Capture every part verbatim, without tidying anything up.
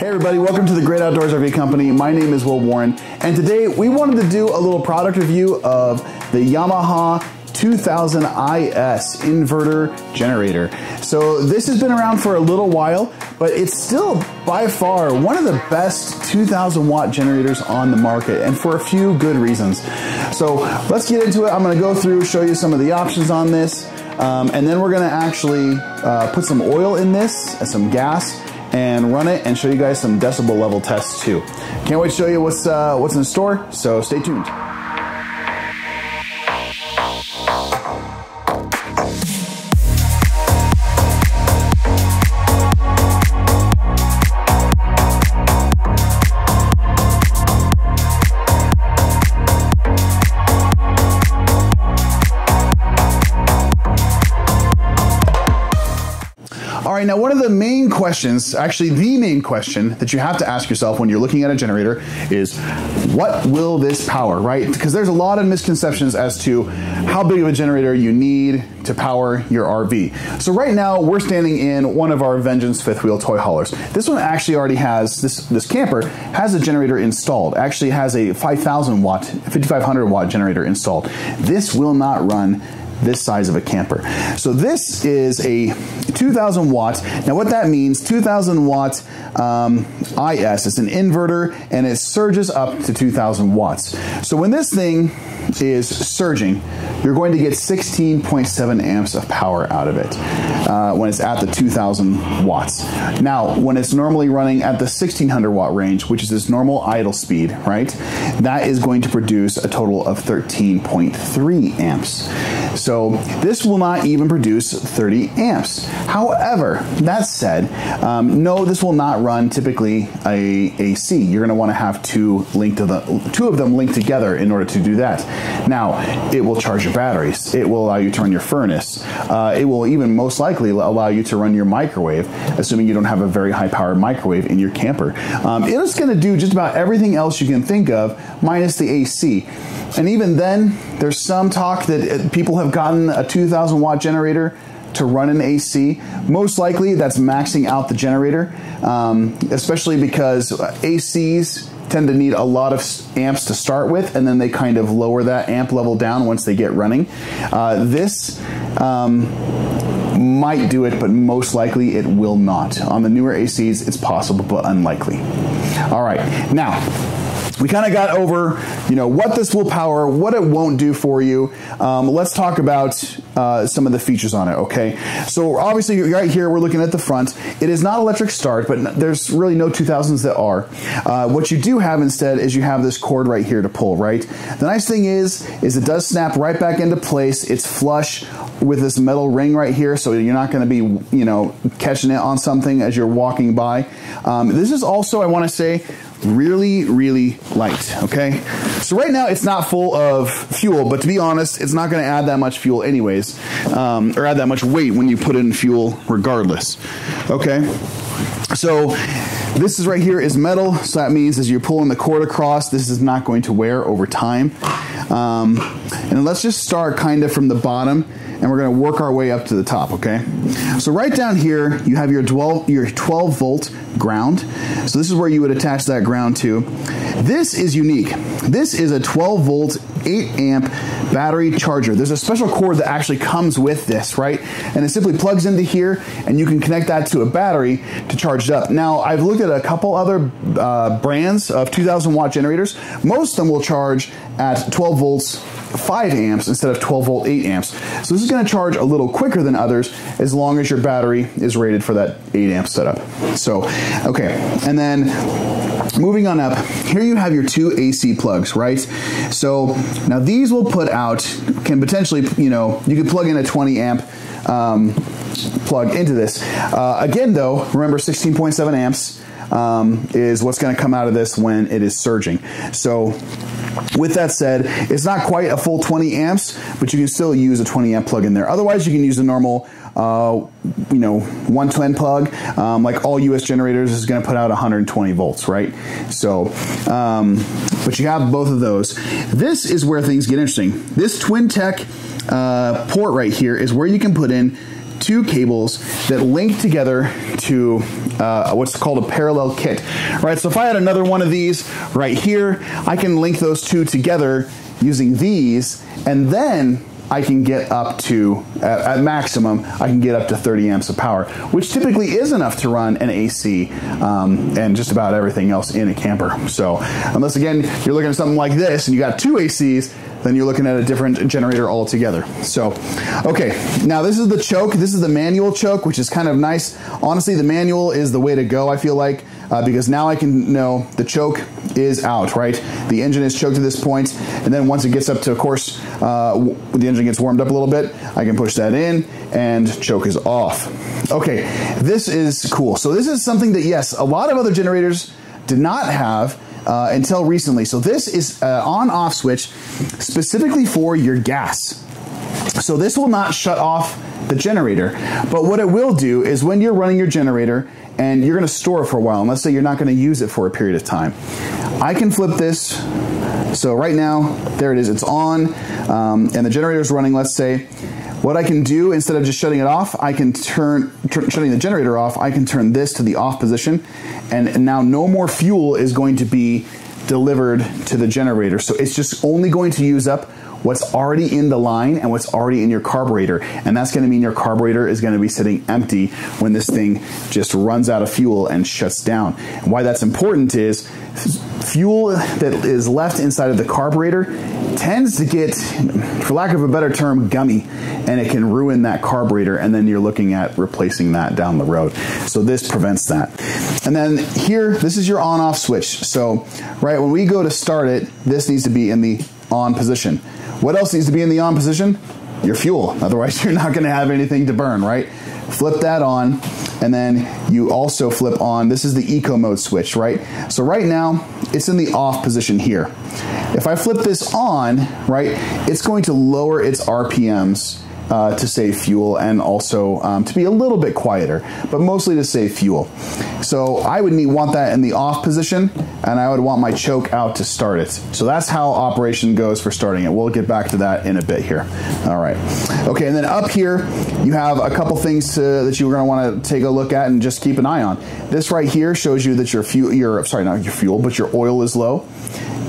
Hey everybody, welcome to the Great Outdoors R V Company. My name is Will Warren, and today we wanted to do a little product review of the Yamaha two thousand I S inverter generator. So this has been around for a little while, but it's still by far one of the best two thousand watt generators on the market, and for a few good reasons. So let's get into it. I'm gonna go through, show you some of the options on this, um, and then we're gonna actually uh, put some oil in this, and some gas, and run it and show you guys some decibel level tests too. Can't wait to show you what's, uh, what's in store, so stay tuned. All right, now one of the main questions, actually the main question that you have to ask yourself when you're looking at a generator is, what will this power, right? Because there's a lot of misconceptions as to how big of a generator you need to power your R V. So right now we're standing in one of our Vengeance fifth wheel toy haulers. This one actually already has, this, this camper has a generator installed, actually has a five thousand watt, fifty-five hundred watt generator installed. This will not run this size of a camper. So this is a two thousand watt. Now what that means, two thousand watt um, I S, it's an inverter and it surges up to two thousand watts. So when this thing is surging, you're going to get sixteen point seven amps of power out of it uh, when it's at the two thousand watts. Now, when it's normally running at the sixteen hundred watt range, which is its normal idle speed, right? That is going to produce a total of thirteen point three amps. So this will not even produce thirty amps. However, that said, um, no, this will not run typically a A C. You're gonna wanna have two, linked to the, two of them linked together in order to do that. Now, it will charge your batteries. It will allow you to run your furnace. Uh, it will even most likely allow you to run your microwave, assuming you don't have a very high powered microwave in your camper. Um, it is gonna do just about everything else you can think of, minus the A C. And even then, there's some talk that people have gotten a two thousand watt generator to run an A C. Most likely that's maxing out the generator, um, especially because A Cs tend to need a lot of amps to start with, and then they kind of lower that amp level down once they get running. Uh, this um, might do it, but most likely it will not. On the newer A Cs, it's possible, but unlikely. All right, now, we kind of got over, you know, what this will power, what it won't do for you. Um, let's talk about uh, some of the features on it, okay? So obviously right here, we're looking at the front. It is not electric start, but there's really no two thousands that are. Uh, what you do have instead is you have this cord right here to pull, right? The nice thing is, is it does snap right back into place. It's flush with this metal ring right here, so you're not gonna be, you know, catching it on something as you're walking by. Um, this is also, I wanna say, really, really light, okay? So right now it's not full of fuel, but to be honest, it's not gonna add that much fuel anyways, um, or add that much weight when you put in fuel regardless, okay? So this is right here is metal, so that means as you're pulling the cord across, this is not going to wear over time. Um, and let's just start kind of from the bottom, and we're gonna work our way up to the top, okay? So right down here, you have your twelve, your twelve volt ground. So this is where you would attach that ground to. This is unique. This is a twelve volt, eight amp battery charger. There's a special cord that actually comes with this, right? And it simply plugs into here, and you can connect that to a battery to charge it up. Now, I've looked at a couple other uh, brands of two thousand watt generators. Most of them will charge at twelve volts, five amps instead of twelve volt, eight amps. So this is gonna charge a little quicker than others as long as your battery is rated for that eight amp setup. So, okay, and then moving on up, here you have your two A C plugs, right? So now these will put out, can potentially, you know, you could plug in a twenty amp um, plug into this. Uh, again though, remember sixteen point seven amps um, is what's gonna come out of this when it is surging. So, with that said, it's not quite a full twenty amps, but you can still use a twenty amp plug in there. Otherwise, you can use a normal, uh, you know, one ten plug. Um, like all U S generators is gonna put out one hundred twenty volts, right? So, um, but you have both of those. This is where things get interesting. This Twin Tech uh, port right here is where you can put in two cables that link together to uh, what's called a parallel kit. Right, so if I had another one of these right here, I can link those two together using these, and then I can get up to, at, at maximum, I can get up to thirty amps of power, which typically is enough to run an A C um, and just about everything else in a camper. So unless, again, you're looking at something like this and you got two A Cs, then you're looking at a different generator altogether. So, okay, now this is the choke. This is the manual choke, which is kind of nice. Honestly, the manual is the way to go, I feel like, uh, because now I can know the choke is out, right? The engine is choked at this point, and then once it gets up to, of course, uh, the engine gets warmed up a little bit, I can push that in, and choke is off. Okay, this is cool. So this is something that, yes, a lot of other generators did not have, Uh, until recently. So this is an on-off switch specifically for your gas. So this will not shut off the generator, but what it will do is when you're running your generator and you're going to store it for a while, and let's say you're not going to use it for a period of time, I can flip this. So right now, there it is, it's on, um, and the generator is running, let's say. What I can do, instead of just shutting it off, I can turn, shutting the generator off, I can turn this to the off position, and, and now no more fuel is going to be delivered to the generator. So it's just only going to use up what's already in the line and what's already in your carburetor, and that's gonna mean your carburetor is gonna be sitting empty when this thing just runs out of fuel and shuts down. And why that's important is fuel that is left inside of the carburetor tends to get, for lack of a better term, gummy, and it can ruin that carburetor, and then you're looking at replacing that down the road. So this prevents that. And then here, this is your on-off switch. So right when we go to start it, this needs to be in the on position. What else needs to be in the on position? Your fuel, otherwise you're not gonna have anything to burn, right? Flip that on, and then you also flip on, this is the eco mode switch, right? So right now, it's in the off position here. If I flip this on, right, it's going to lower its R P Ms uh, to save fuel, and also um, to be a little bit quieter, but mostly to save fuel. So I would need, want that in the off position, and I would want my choke out to start it. So that's how operation goes for starting it. We'll get back to that in a bit here. All right. Okay, and then up here, you have a couple things to, that you're gonna wanna take a look at and just keep an eye on. This right here shows you that your fuel, your, sorry, not your fuel, but your oil is low.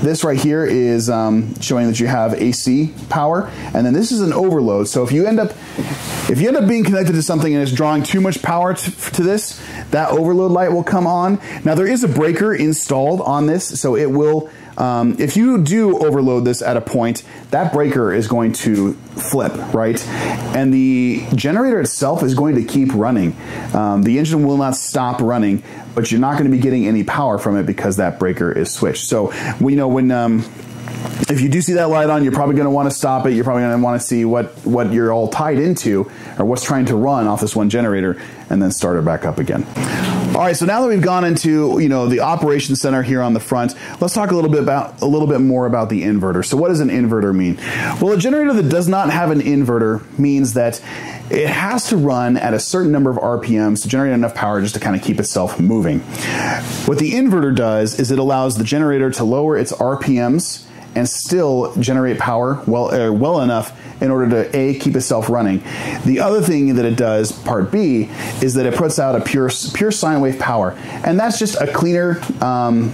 This right here is um, showing that you have A C power, and then this is an overload. So if you end up, if you end up being connected to something and it's drawing too much power to, to this, that overload light will come on. Now there is a breaker installed on this, so it will, um, if you do overload this at a point, that breaker is going to flip, right? And the generator itself is going to keep running. Um, the engine will not stop running, but you're not going to be getting any power from it because that breaker is switched. So we know when, um, if you do see that light on, you're probably going to want to stop it. You're probably going to want to see what, what you're all tied into or what's trying to run off this one generator, and then start it back up again. All right, so now that we've gone into, you know, the operations center here on the front, let's talk a little bit about a little bit more about the inverter. So what does an inverter mean? Well, a generator that does not have an inverter means that it has to run at a certain number of R P Ms to generate enough power just to kind of keep itself moving. What the inverter does is it allows the generator to lower its R P Ms and still generate power well, uh, well enough in order to A, keep itself running. The other thing that it does, part B, is that it puts out a pure, pure sine wave power. And that's just a cleaner, um,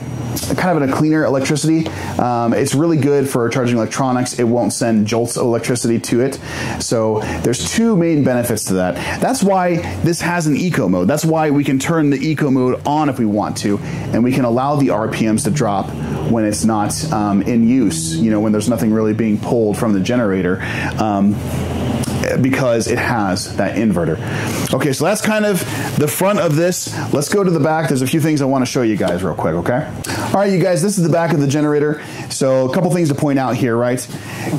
kind of a cleaner electricity. Um, it's really good for charging electronics. It won't send jolts of electricity to it. So there's two main benefits to that. That's why this has an eco mode. That's why we can turn the eco mode on if we want to, and we can allow the R P Ms to drop when it's not um, in use, you know, when there's nothing really being pulled from the generator, um, because it has that inverter. Okay, so that's kind of the front of this. Let's go to the back. There's a few things I want to show you guys real quick, okay? All right, you guys, this is the back of the generator. So a couple things to point out here, right?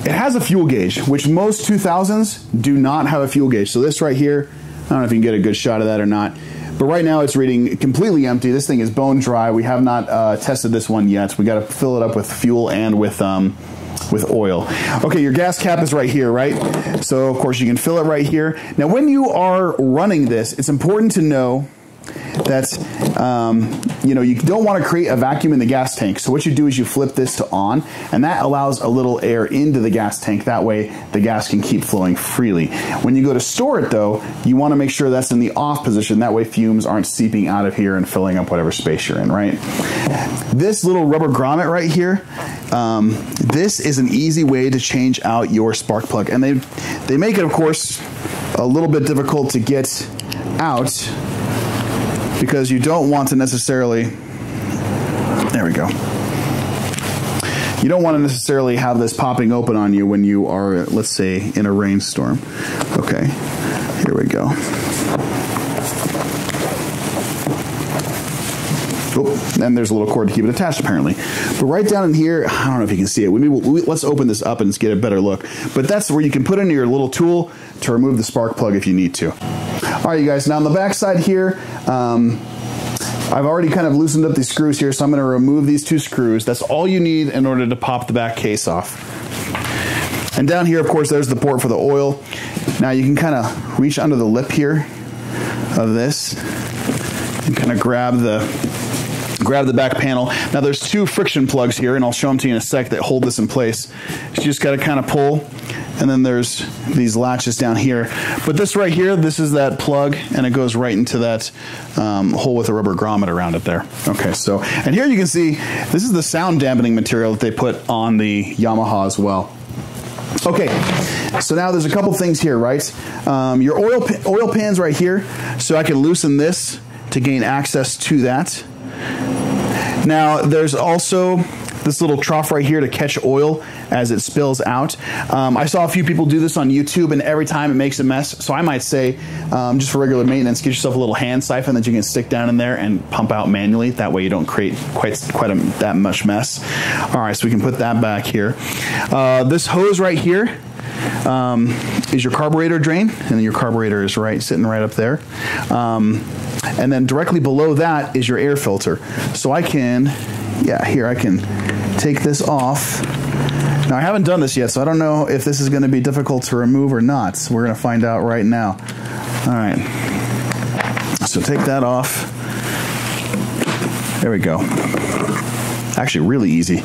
It has a fuel gauge, which most two thousands do not have a fuel gauge. So this right here, I don't know if you can get a good shot of that or not, but right now it's reading completely empty. This thing is bone dry. We have not uh, tested this one yet. We gotta fill it up with fuel and with, um, with oil. Okay, your gas cap is right here, right? So of course you can fill it right here. Now when you are running this, it's important to know that's, um, you know, you don't want to create a vacuum in the gas tank. So what you do is you flip this to on, and that allows a little air into the gas tank. That way the gas can keep flowing freely. When you go to store it though, you want to make sure that's in the off position. That way fumes aren't seeping out of here and filling up whatever space you're in, right? This little rubber grommet right here, um, this is an easy way to change out your spark plug. And they, they make it, of course, a little bit difficult to get out, because you don't want to necessarily, there we go. You don't want to necessarily have this popping open on you when you are, let's say, in a rainstorm. Okay, here we go. Oh, and there's a little cord to keep it attached apparently. But right down in here, I don't know if you can see it. We, we, let's open this up and get a better look. But that's where you can put in your little tool to remove the spark plug if you need to. All right, you guys, now on the back side here, um, I've already kind of loosened up these screws here, so I'm gonna remove these two screws. That's all you need in order to pop the back case off. And down here, of course, there's the port for the oil. Now you can kind of reach under the lip here of this and kind of grab the, grab the back panel. Now there's two friction plugs here, and I'll show them to you in a sec, that hold this in place. So you just gotta kind of pull, and then there's these latches down here. But this right here, this is that plug, and it goes right into that um, hole with a rubber grommet around it there. Okay, so, and here you can see, this is the sound dampening material that they put on the Yamaha as well. Okay, so now there's a couple things here, right? Um, your oil, oil pan's right here, so I can loosen this to gain access to that. Now there's also this little trough right here to catch oil as it spills out. Um, I saw a few people do this on YouTube, and every time it makes a mess. So I might say, um, just for regular maintenance, get yourself a little hand siphon that you can stick down in there and pump out manually. That way you don't create quite, quite a, that much mess. All right, so we can put that back here. Uh, this hose right here um, is your carburetor drain, and then your carburetor is right sitting right up there. Um, And then directly below that is your air filter. So I can, yeah, here I can take this off. Now I haven't done this yet, so I don't know if this is gonna be difficult to remove or not. So we're gonna find out right now. All right, so take that off. There we go. Actually really easy.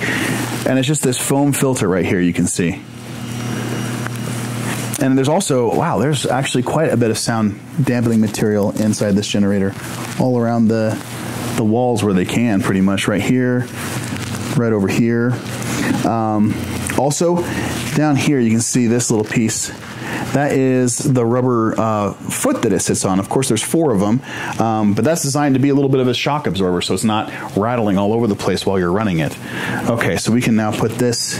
And it's just this foam filter right here you can see. And there's also, wow, there's actually quite a bit of sound dampening material inside this generator, all around the, the walls where they can, pretty much right here, right over here. Um, also, down here you can see this little piece. That is the rubber uh, foot that it sits on. Of course, there's four of them, um, but that's designed to be a little bit of a shock absorber, so it's not rattling all over the place while you're running it. Okay, so we can now put this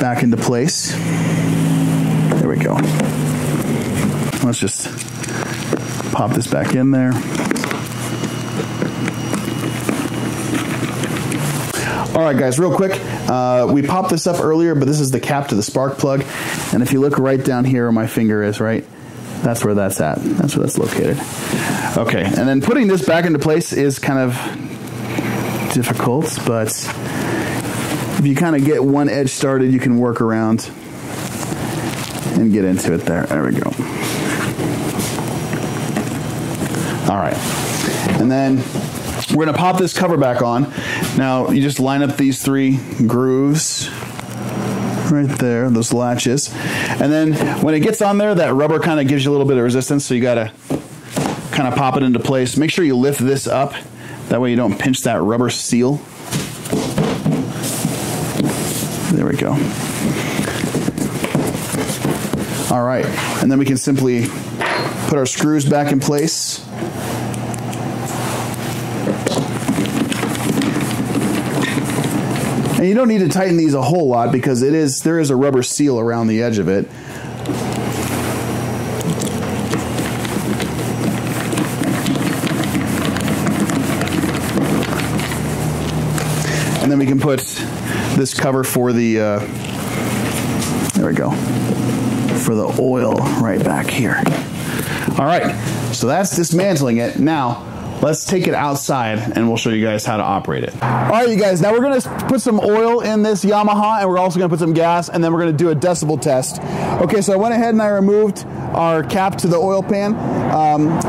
back into place. There we go. Let's just pop this back in there. All right, guys, real quick. Uh, we popped this up earlier, but this is the cap to the spark plug. And if you look right down here where my finger is, right? That's where that's at. That's where that's located. Okay, and then putting this back into place is kind of difficult, but if you kind of get one edge started, you can work around and get into it there. There we go. All right, and then we're gonna pop this cover back on. Now you just line up these three grooves right there, those latches. And then when it gets on there, that rubber kind of gives you a little bit of resistance, so you gotta kind of pop it into place. Make sure you lift this up. That way you don't pinch that rubber seal. There we go. All right, and then we can simply put our screws back in place. And you don't need to tighten these a whole lot, because it is, there is a rubber seal around the edge of it. And then we can put this cover for the, uh, there we go, for the oil right back here. All right, so that's dismantling it. Now, Let's take it outside and we'll show you guys how to operate it. All right, you guys, now we're gonna put some oil in this Yamaha and we're also gonna put some gas, and then we're gonna do a decibel test. Okay, so I went ahead and I removed our cap to the oil pan. Um,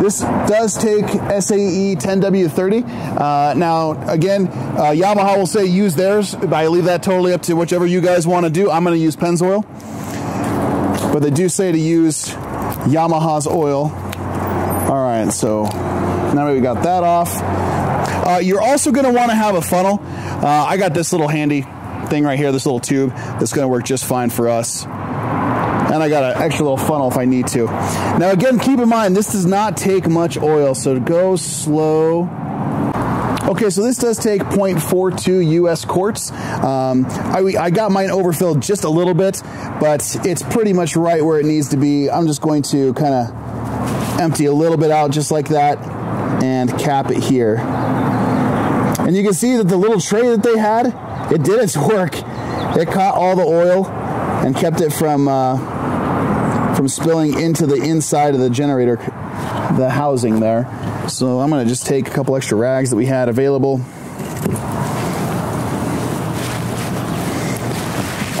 This does take S A E ten W thirty. Uh, now, again, uh, Yamaha will say use theirs, but I leave that totally up to whichever you guys want to do. I'm going to use Pennzoil, but they do say to use Yamaha's oil. All right, so now that we got that off. Uh, you're also going to want to have a funnel. Uh, I got this little handy thing right here, this little tube that's going to work just fine for us. And I got an extra little funnel if I need to. Now again, keep in mind, this does not take much oil, so go slow. Okay, so this does take zero point four two U S quarts. Um, I, I got mine overfilled just a little bit, but it's pretty much right where it needs to be. I'm just going to kind of empty a little bit out just like that and cap it here. And you can see that the little tray that they had, it did its work. It caught all the oil and kept it from uh, from spilling into the inside of the generator, the housing there. So I'm gonna just take a couple extra rags that we had available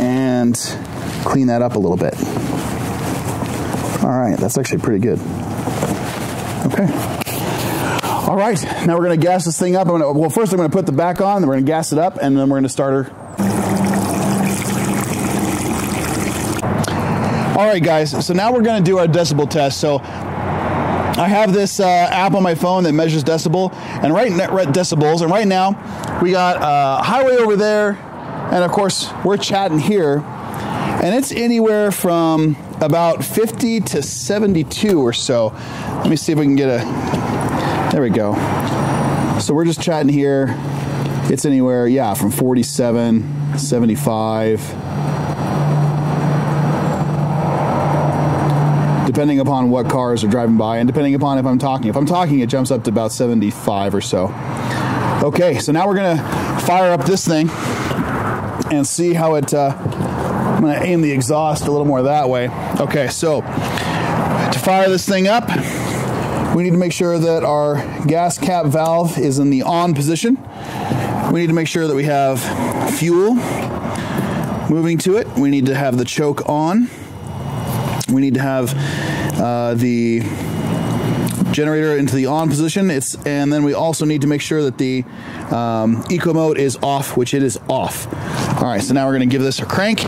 and clean that up a little bit. All right, that's actually pretty good. Okay. All right, now we're gonna gas this thing up. I'm gonna, well, first I'm gonna put the back on, then we're gonna gas it up, and then we're gonna start her. All right, guys, so now we're gonna do our decibel test. So I have this uh, app on my phone that measures decibel and right, right decibels. And right now we got uh, highway over there. And of course we're chatting here, and it's anywhere from about fifty to seventy-two or so. Let me see if we can get a, there we go. So we're just chatting here. It's anywhere, yeah, from forty-seven, seventy-five. Depending upon what cars are driving by and depending upon if I'm talking. If I'm talking, it jumps up to about seventy-five or so. Okay, so now we're gonna fire up this thing and see how it, uh, I'm gonna aim the exhaust a little more that way. Okay, so to fire this thing up, we need to make sure that our gas cap valve is in the on position. We need to make sure that we have fuel moving to it. We need to have the choke on. We need to have uh, the generator into the on position. It's, and then we also need to make sure that the um, eco mode is off, which it is off. All right, so now we're gonna give this a crank.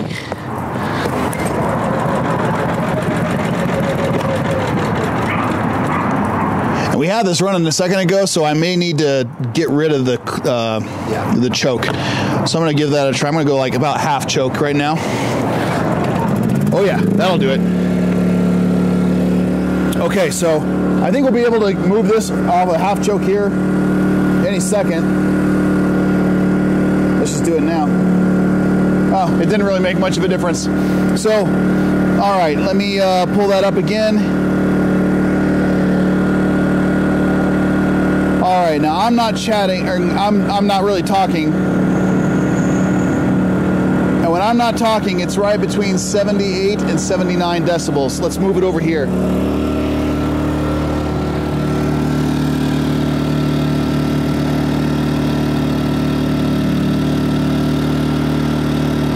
And we had this running a second ago, so I may need to get rid of the, uh, yeah. the choke. So I'm gonna give that a try. I'm gonna go like about half choke right now. Oh yeah, that'll do it. Okay, so I think we'll be able to move this off a half choke here any second. Let's just do it now. Oh, it didn't really make much of a difference. So, all right, let me uh, pull that up again. All right, now I'm not chatting, or I'm, I'm not really talking. And when I'm not talking, it's right between seventy-eight and seventy-nine decibels. Let's move it over here.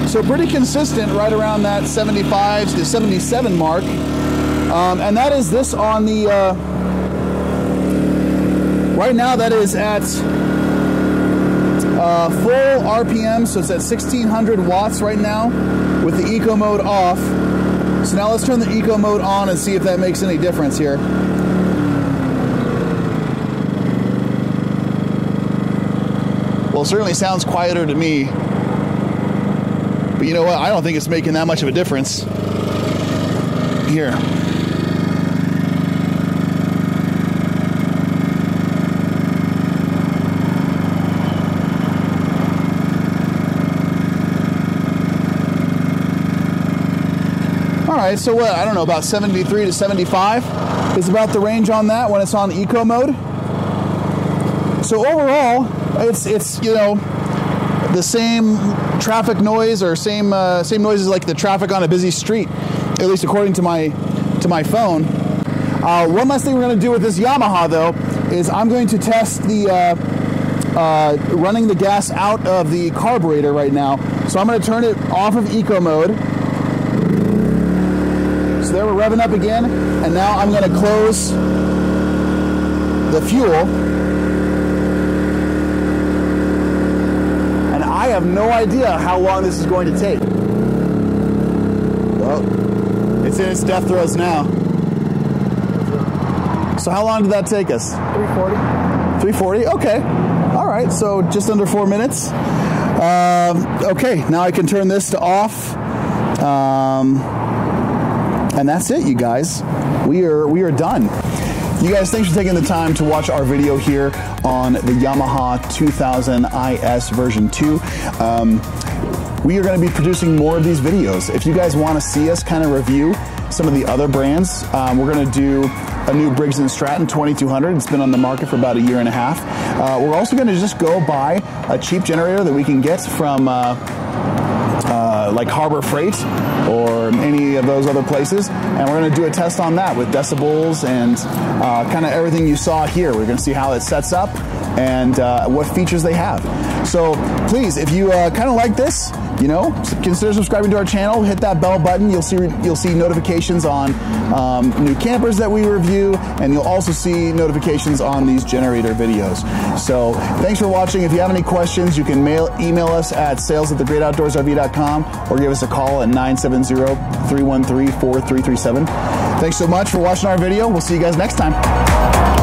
So pretty consistent right around that seventy-five to seventy-seven mark. Um, and that is this on the, uh, right now that is at uh, full R P M, so it's at sixteen hundred watts right now with the eco mode off. So now let's turn the eco mode on and see if that makes any difference here. Well, it certainly sounds quieter to me. You know what? I don't think it's making that much of a difference. Here. All right, so what? I don't know, about seventy-three to seventy-five is about the range on that when it's on eco mode. So overall, it's, it's, you know, the same traffic noise or same uh, same noises like the traffic on a busy street, at least according to my to my phone. Uh, one last thing we're gonna do with this Yamaha though is I'm going to test the uh, uh, running the gas out of the carburetor right now. So I'm going to turn it off of eco mode. So there, we're revving up again, and now I'm going to close the fuel. I have no idea how long this is going to take. Well, it's in its death throes now. So how long did that take us? three forty. three forty, okay. All right, so just under four minutes. Um, okay, now I can turn this to off. Um, and that's it, you guys. We are, we are done. You guys, thanks for taking the time to watch our video here on the Yamaha two thousand I S version two. Um, we are going to be producing more of these videos. If you guys want to see us kind of review some of the other brands, um, we're going to do a new Briggs and Stratton twenty-two hundred. It's been on the market for about a year and a half. Uh, we're also going to just go buy a cheap generator that we can get from uh, uh, like Harbor Freight or any of those other places, and we're going to do a test on that with decibels and uh, kind of everything you saw here. We're going to see how it sets up and uh, what features they have. So please, if you uh, kind of like this, you know, consider subscribing to our channel. Hit that bell button. You'll see you'll see notifications on um, new campers that we review, and you'll also see notifications on these generator videos. So thanks for watching. If you have any questions, you can mail email us at sales at the great outdoors R V dot com or give us a call at nine seven zero, three one three, four three three seven. Thanks so much for watching our video. We'll see you guys next time.